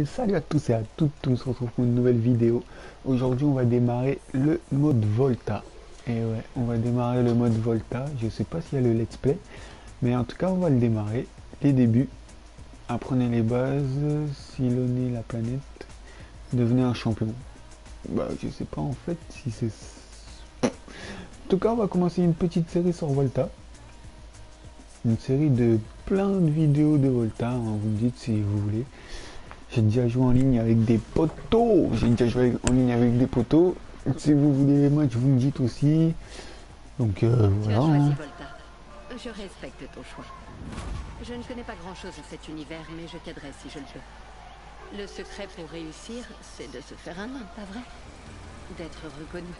Et salut à tous et à toutes, on se retrouve pour une nouvelle vidéo. Aujourd'hui on va démarrer le mode Volta. Et ouais, on va démarrer le mode Volta. Je sais pas s'il y a le let's play, mais en tout cas on va le démarrer. Les débuts, apprenez les bases, sillonnez la planète, devenez un champion. Bah je sais pas en fait si c'est... En tout cas on va commencer une petite série sur Volta. Une série de plein de vidéos de Volta, hein, vous me dites si vous voulez. J'ai déjà joué en ligne avec des poteaux. Si vous voulez les matchs, vous me dites aussi. Donc voilà. Je respecte ton choix. Je ne connais pas grand-chose à cet univers, mais je t'aiderai si je le peux. Le secret pour réussir, c'est de se faire un nom, pas vrai? D'être reconnu.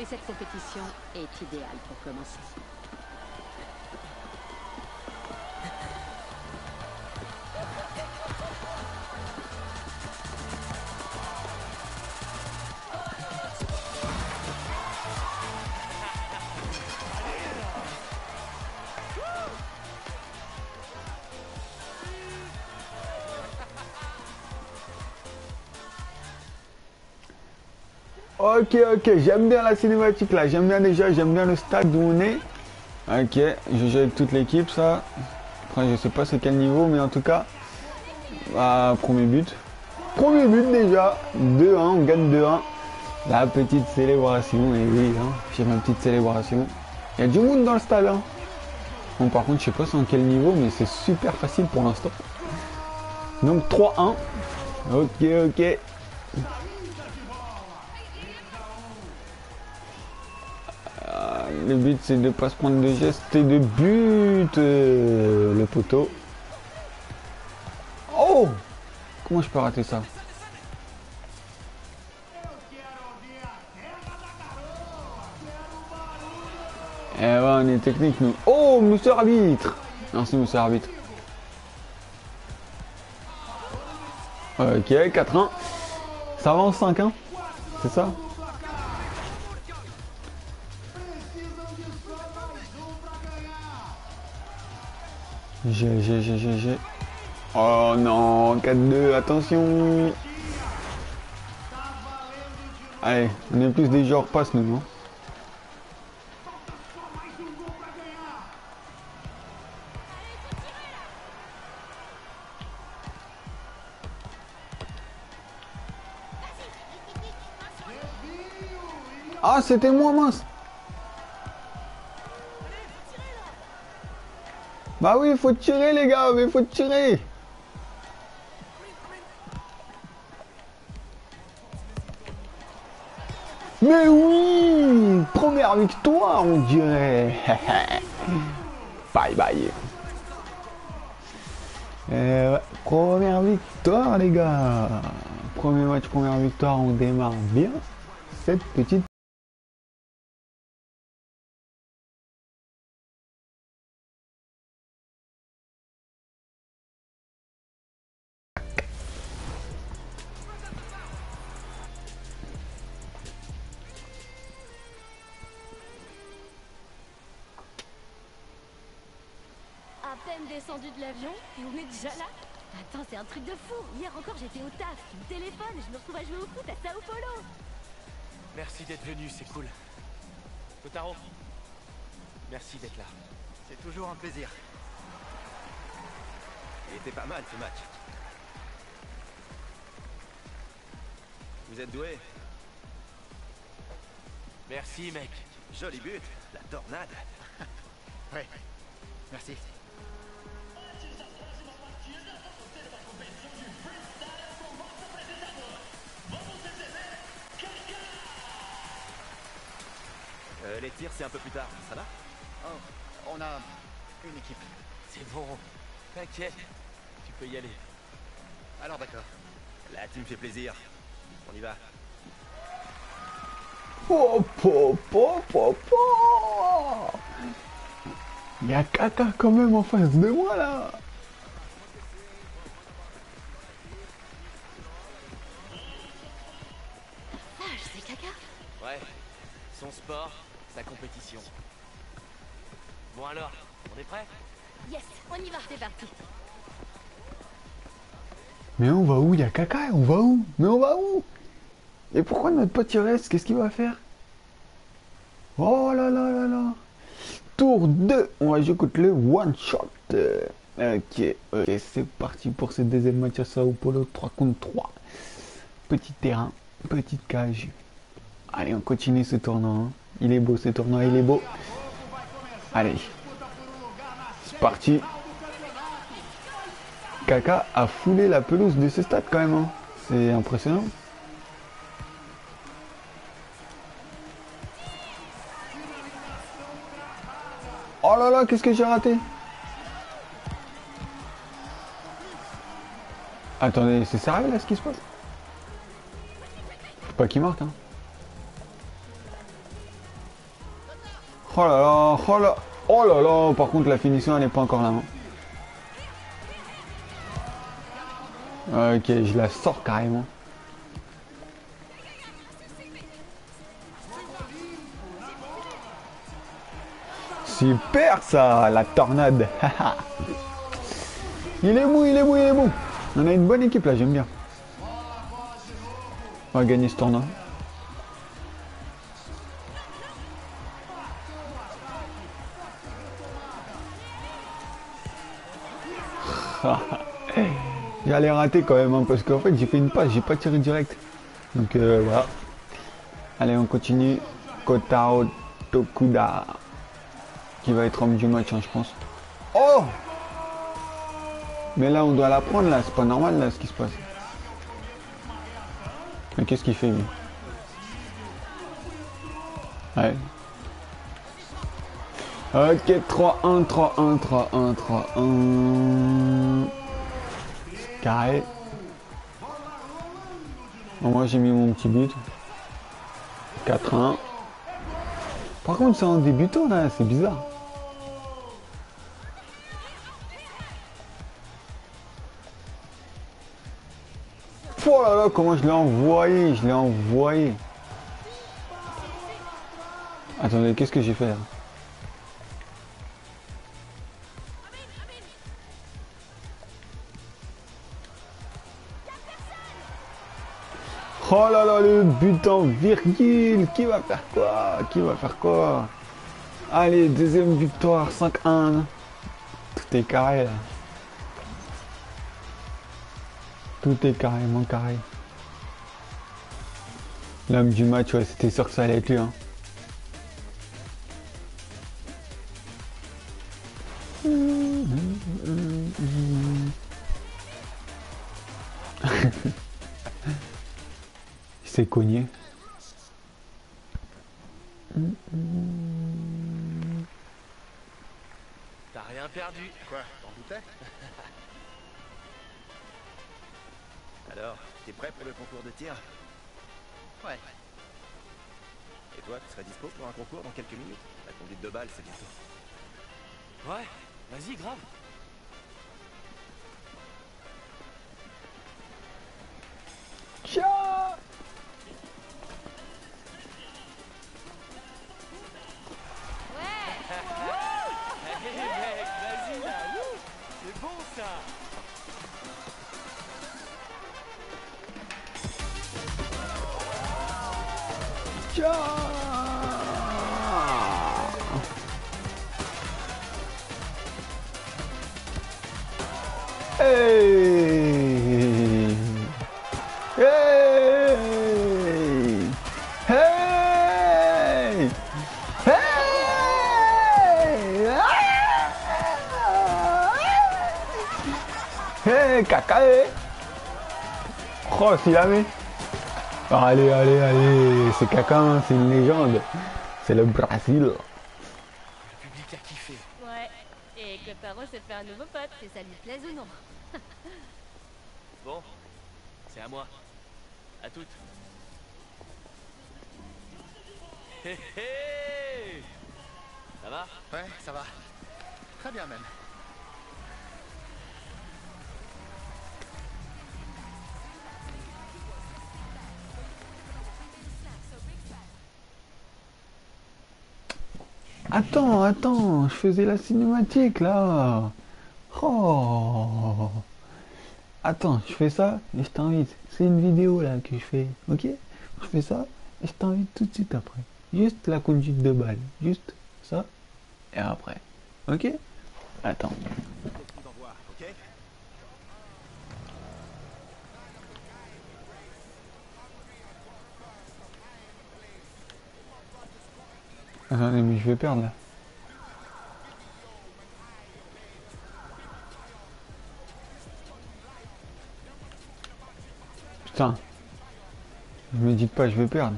Et cette compétition est idéale pour commencer. Ok, j'aime bien la cinématique là, j'aime bien déjà, j'aime bien le stade d'où on est. Ok, je joue avec toute l'équipe ça. Après je sais pas c'est quel niveau, mais en tout cas, bah, premier but. Premier but déjà, 2-1, on gagne 2-1. La petite célébration, et oui, hein, j'ai ma petite célébration. Il y a du monde dans le stade. Hein. Bon par contre je sais pas c'est en quel niveau, mais c'est super facile pour l'instant. Donc 3-1. Ok. Le but c'est de ne pas se prendre de gestes et de but le poteau. Oh, comment je peux rater ça? Eh ouais, on est technique nous. Oh, monsieur arbitre. Merci monsieur arbitre. Ok, 4-1. Ça va en 5-1, hein, c'est ça? J'ai. Oh non, 4-2, attention. Allez, on est plus des joueurs passe nous, non? Ah, c'était moi, mince. Bah oui, il faut tirer les gars, mais il faut tirer. Mais oui, première victoire, on dirait. Bye bye. Première victoire les gars. Premier match, première victoire, on démarre bien cette petite... Descendu de l'avion et on est déjà là. Attends, c'est un truc de fou. Hier encore j'étais au taf, tu me téléphones, je me retrouve à jouer au foot à Sao Paulo. Merci d'être venu, c'est cool. Kotaro, merci d'être là. C'est toujours un plaisir. Il était pas mal ce match. Vous êtes doué. Merci mec. Joli but, la tornade. Ouais, merci. Les tirs, c'est un peu plus tard, ça va? Oh, on a une équipe. C'est bon, t'inquiète, tu peux y aller. Alors d'accord. Là, tu me fais plaisir. On y va. Il y a Kaka quand même en face de moi là. Ah, je sais Kaka. Ouais, son sport. La compétition. Bon alors, on est prêt? Yes, on y va, c'est parti. Mais on va où? Il y a Kaka, on va où? Mais on va où? Et pourquoi notre pote il reste? Qu'est-ce qu'il va faire? Oh là là là là. Tour 2, on va jouer contre le one shot. Ok, c'est parti pour ce deuxième match à Sao Paulo, 3 contre 3. Petit terrain, petite cage. Allez, on continue ce tournoi. Hein. Il est beau ce tournoi, il est beau. Allez, c'est parti. Kaka a foulé la pelouse de ce stade quand même. Hein. C'est impressionnant. Oh là là, qu'est-ce que j'ai raté? Attendez, c'est sérieux là ce qui se passe? Faut pas qu'il marque hein. Oh là là, oh là, oh là là, par contre la finition elle n'est pas encore là. Hein. Ok, je la sors carrément. Super ça, la tornade. Il est mou, il est mou, il est mou. On a une bonne équipe là, j'aime bien. On va gagner ce tournoi. J'allais rater quand même hein, parce qu'en fait j'ai fait une passe, j'ai pas tiré direct. Donc voilà. Allez on continue. Kotaro Tokuda. Qui va être homme du match hein, je pense. Oh! Mais là on doit la prendre là, c'est pas normal là ce qui se passe. Mais qu'est-ce qu'il fait lui? Ouais. Ok, 3-1, 3-1, 3-1, 3-1. Carré. Bon, moi j'ai mis mon petit but. 4-1. Par contre c'est en débutant là, c'est bizarre. Oh là là, comment je l'ai envoyé, je l'ai envoyé. Attendez, qu'est-ce que j'ai fait là? Oh là là, le but en virgule. Qui va faire quoi? Qui va faire quoi? Allez, deuxième victoire, 5-1. Tout est carré là. Tout est carrément carré. L'homme du match, ouais, c'était sûr que ça allait être lui. Hein. Il s'est cogné. T'as rien perdu. Quoi? T'en doutais? Alors, t'es prêt pour le concours de tir? Ouais. Et toi, tu serais dispo pour un concours dans quelques minutes? La conduite de balle, c'est bientôt. Ouais, vas-y, grave. Tcha! Ouais! Hey, mec, vas-y là! C'est bon ça! Hey, hey, hey, hey, hey, Kaka. Oh, s'il a mis. Allez, allez, allez, c'est Kaka, hein, c'est une légende. C'est le Brésil. Le public a kiffé. Ouais, et Kotaro s'est fait un nouveau pote, que ça lui plaise ou non. Bon, c'est à moi. À toutes. Hé hey, hé hey. Ça va? Ouais, ça va. Très bien même. Attends, attends, je faisais la cinématique là. Oh. attends, je fais ça et je t'invite. C'est une vidéo là que je fais, ok? Je fais ça et je t'invite tout de suite après. Juste la conduite de balle, juste ça et après, ok? Attends. Attendez, mais je vais perdre là. Putain. Ne me dites pas, je vais perdre.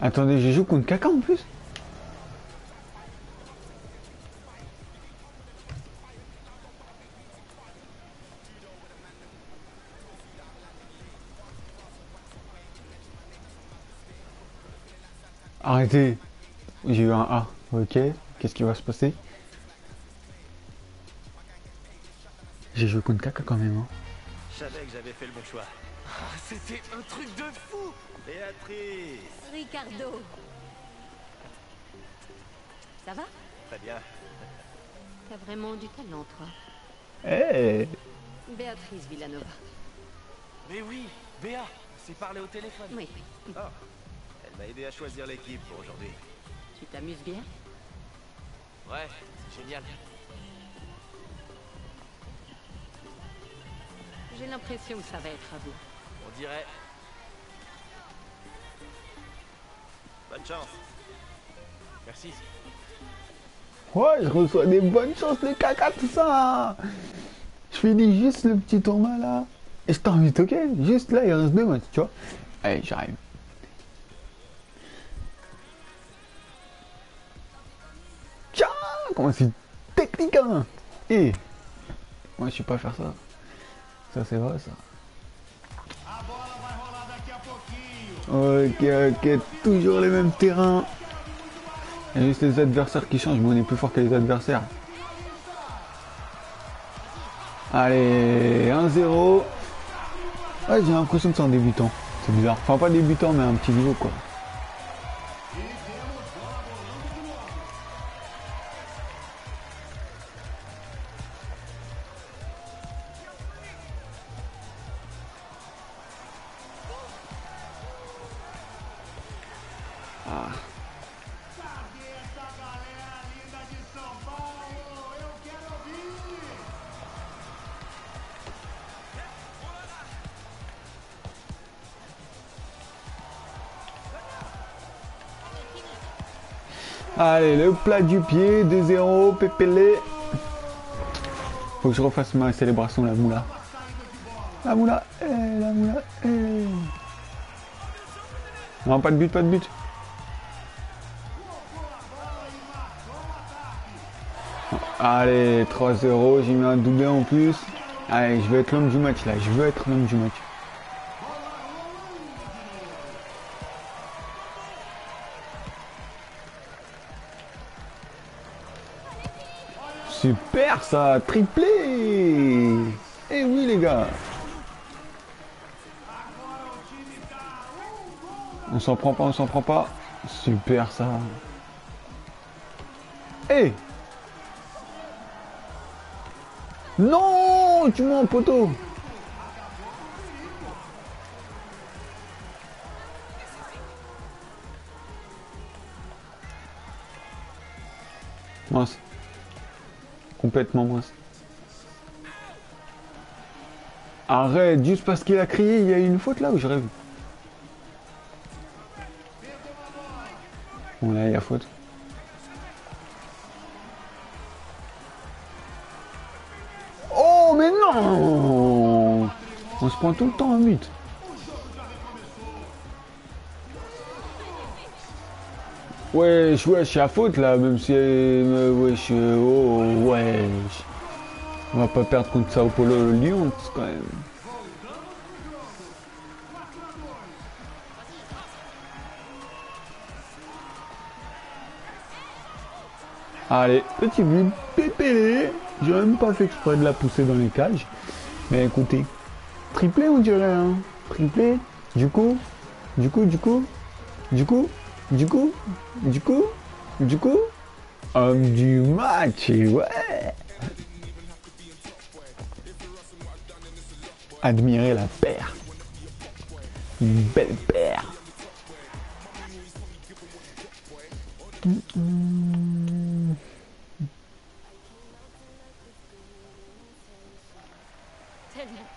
Attendez, je joue contre Kaka en plus. Arrêtez. J'ai eu un A. Ok. Qu'est-ce qui va se passer? J'ai joué contre Kaka quand même. Hein. Je savais que j'avais fait le bon choix. Oh, c'était un truc de fou. Béatriz. Ricardo. Ça va? Très bien. T'as vraiment du talent, toi. Hey. Beatriz Villanova. Mais oui, Béa. C'est parlé au téléphone. Oui. Oh. Elle m'a aidé à choisir l'équipe pour aujourd'hui. Tu t'amuses bien? Ouais, c'est génial. J'ai l'impression que ça va être à vous. On dirait. Bonne chance. Merci. Ouais, je reçois des bonnes chances, les Kaka, tout ça. Je finis juste le petit tournoi là. Et je t'invite, ok? Juste là, il reste 2 matchs, tu vois. Allez, j'arrive. Comment c'est technique, hein? Et moi je sais pas faire ça. Ça c'est vrai ça. Ok, ok, toujours les mêmes terrains. Il y a juste les adversaires qui changent, mais on est plus fort que les adversaires. Allez, 1-0. Ouais, j'ai l'impression que c'est un débutant. C'est bizarre. Enfin pas débutant mais un petit niveau quoi. Allez, le plat du pied, 2-0, pépélé. Faut que je refasse ma célébration, la moula. La moula, la moula, Non, pas de but, pas de but. Allez, 3-0, j'ai mis un doublé en plus. Allez, je vais être l'homme du match, là. Je veux être l'homme du match. Super ça, triplé. Eh oui les gars. On s'en prend pas, on s'en prend pas. Super ça. Eh. Non, tu mets un poteau. Mince. Complètement moins. Arrête, juste parce qu'il a crié, il y a eu une faute là où je rêve. Bon là il y a faute. Oh mais non. On se prend tout le temps un but. Wesh, wesh, à faute là, même si... wesh, oh, wesh. On va pas perdre contre Sao Paulo le Lyon, quand même. Allez, petit but, pépé. J'aurais même pas fait exprès de la pousser dans les cages. Mais écoutez, triplé on dirait, hein. Triplé, du coup, Du coup, homme du match, ouais. Admirez la paire. Une belle paire. T'as bien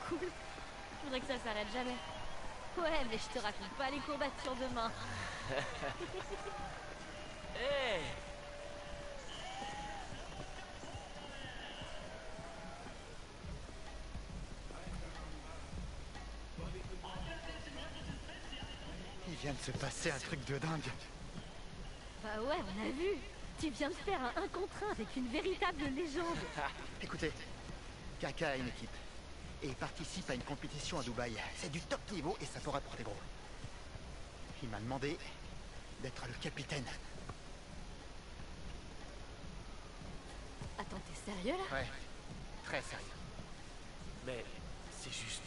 cool. Je voudrais que ça s'arrête jamais. Ouais, mais je te raconte pas les courbatures demain. Hey. Il vient de se passer un truc de dingue. Bah ouais, on a vu. Tu viens de faire un 1 contre 1 avec une véritable légende. Écoutez, Kaka a une équipe. Et il participe à une compétition à Dubaï. C'est du top niveau et ça pourra porter gros. Il m'a demandé d'être le capitaine. Attends, t'es sérieux là? Ouais, très sérieux. Mais c'est juste...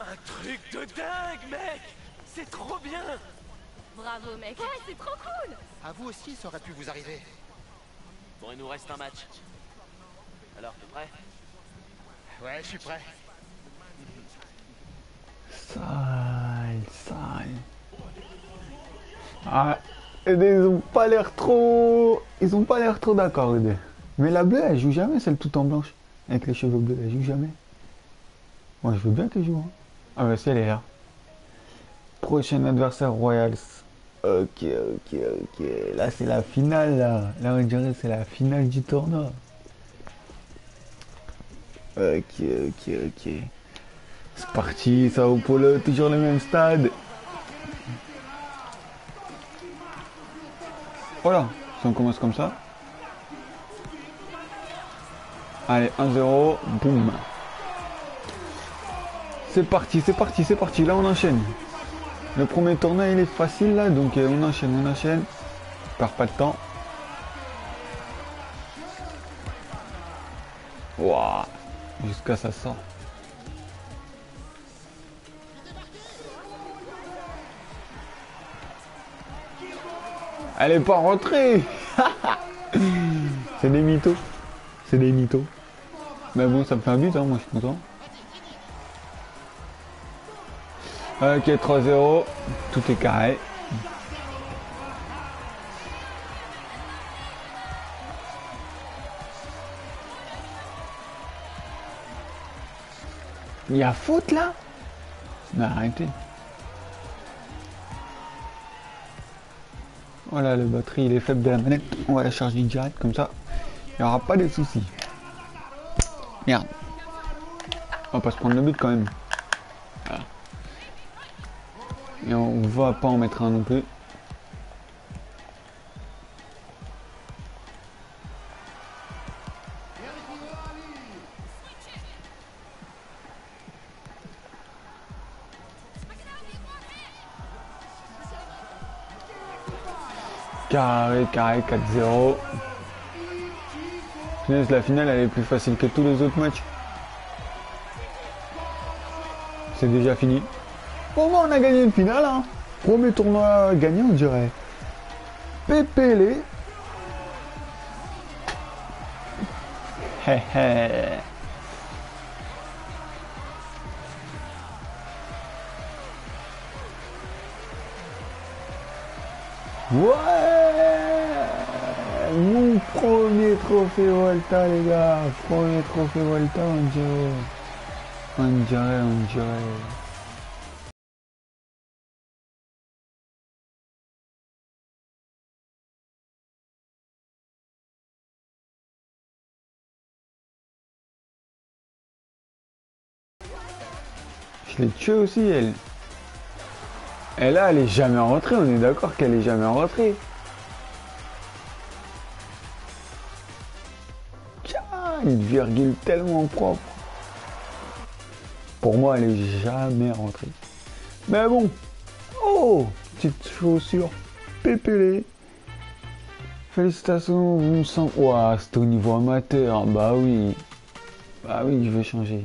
un truc de dingue, mec! C'est trop bien! Bravo, mec! Ouais, c'est trop cool! À vous aussi, ça aurait pu vous arriver. Bon, il nous reste un match. Alors, t'es prêt? Ouais, je suis prêt. Sale. Ah, ils ont pas l'air trop... ils ont pas l'air trop d'accord, les deux. Mais la bleue, elle joue jamais, celle toute en blanche. Avec les cheveux bleus, elle joue jamais. Moi, je veux bien qu'elle joue. Hein. Ah, bah, si, elle est là. Prochain adversaire, Royals. Ok. Là, c'est la finale, là. Là, on dirait que c'est la finale du tournoi. Ok. C'est parti, Sao Paulo, toujours le même stade. Voilà, si on commence comme ça. Allez, 1-0, boum. C'est parti, là on enchaîne. Le premier tournoi il est facile là, donc on enchaîne. Perds pas de temps. Waouh. Jusqu'à ça sort. Elle est pas rentrée. C'est des mythos. Mais bon, ça me fait un but, hein, moi je suis content. Ok, 3-0. Tout est carré. Il y a faute là? Non, arrêtez. Voilà, la batterie il est faible de la manette. On va la charger direct comme ça. Il n'y aura pas de soucis. Merde. On va pas se prendre le but quand même. Voilà. Et on va pas en mettre un non plus. Carré, 4-0. La finale elle est plus facile que tous les autres matchs. C'est déjà fini. Bon, on a gagné une finale. Hein. Premier tournoi gagné, on dirait. Pépélé. Ouais, mon premier trophée Volta, les gars. Premier trophée Volta, on dirait. Je l'ai tué aussi, elle. Et là, elle est jamais rentrée, on est d'accord qu'elle est jamais rentrée. Une virgule tellement propre. Pour moi, elle est jamais rentrée. Mais bon. Oh, petite chaussure pépélée. Félicitations, vous me sentez... Ouah, c'est au niveau amateur. Bah oui, je vais changer.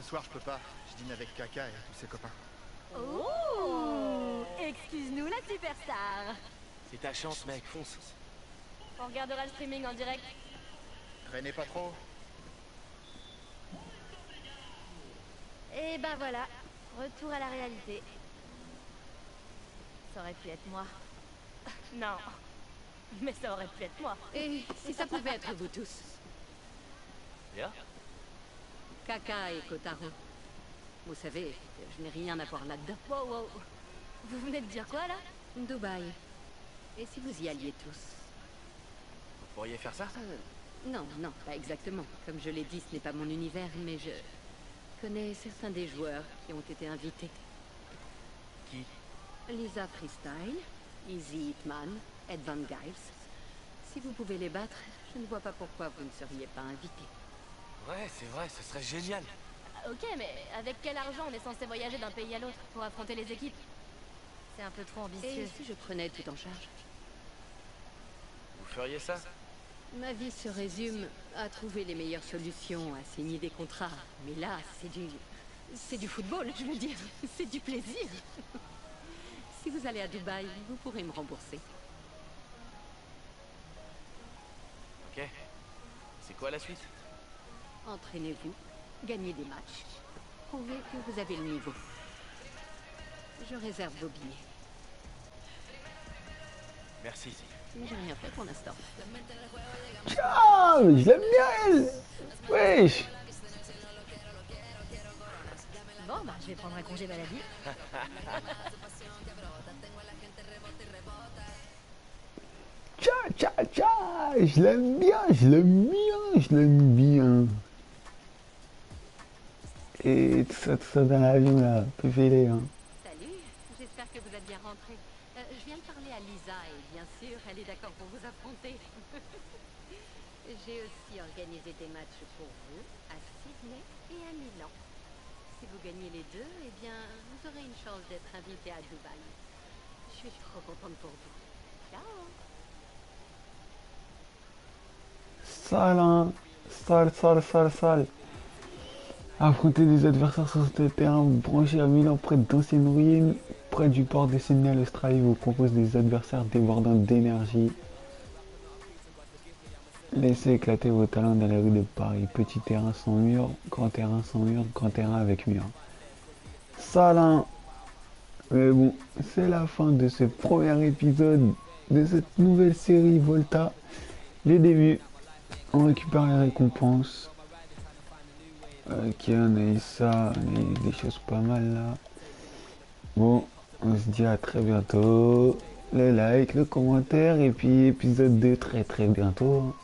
Ce soir, je peux pas. Je dîne avec Kaka et tous ses copains. Oh! Excuse-nous la superstar! C'est ta chance, mec, fonce. On regardera le streaming en direct. Traînez pas trop. Et ben voilà, retour à la réalité. Ça aurait pu être moi. Non, mais ça aurait pu être moi. Et si ça pouvait être vous tous? Bien. Kaka et Kotaro. Vous savez, je n'ai rien à voir là-dedans. Wow, wow. Vous venez de dire quoi, là? Dubaï. Et si vous y alliez tous? Vous pourriez faire ça? Non, non, pas exactement. Comme je l'ai dit, ce n'est pas mon univers, mais je connais certains des joueurs qui ont été invités. Qui? Lisa Freestyle, Easy Hitman, Ed Van Giles. Si vous pouvez les battre, je ne vois pas pourquoi vous ne seriez pas invités. Ouais, c'est vrai, ce serait génial. Ok, mais avec quel argent on est censé voyager d'un pays à l'autre pour affronter les équipes? C'est un peu trop ambitieux. Et si je prenais tout en charge? Vous feriez ça? Ma vie se résume à trouver les meilleures solutions, à signer des contrats. Mais là, c'est du football, je veux dire. C'est du plaisir. Si vous allez à Dubaï, vous pourrez me rembourser. Ok. C'est quoi la suite? Entraînez-vous. Gagnez des matchs. Prouvez que vous avez le niveau. Je réserve vos billets. Merci. J'ai rien fait pour l'instant. Ah, je l'aime bien, elle. Wesh. Bon, bah, je vais prendre un congé maladie. Tcha, tcha, tcha. Je l'aime bien, je l'aime bien, je l'aime bien. Et tout ça dans l'avion là, peu fêlé hein. Salut, j'espère que vous êtes bien rentrés. Je viens de parler à Lisa et bien sûr, elle est d'accord pour vous affronter. J'ai aussi organisé des matchs pour vous à Sydney et à Milan. Si vous gagnez les deux, eh bien, vous aurez une chance d'être invité à Dubaï. Je suis trop contente pour vous. Ciao. Salam, sal. Affronter des adversaires sur ce terrain branché à Milan près d'anciennes ruines, près du port de Sydney à l'Australie, vous propose des adversaires débordants d'énergie. Laissez éclater vos talents dans les rues de Paris. Petit terrain sans mur, grand terrain sans mur, grand terrain avec mur. Salin. Mais bon, c'est la fin de ce premier épisode de cette nouvelle série Volta. Les débuts, on récupère les récompenses. Ok, on a eu ça, on a eu des choses pas mal là. Bon, on se dit à très bientôt. Le like, le commentaire et puis épisode 2 très bientôt.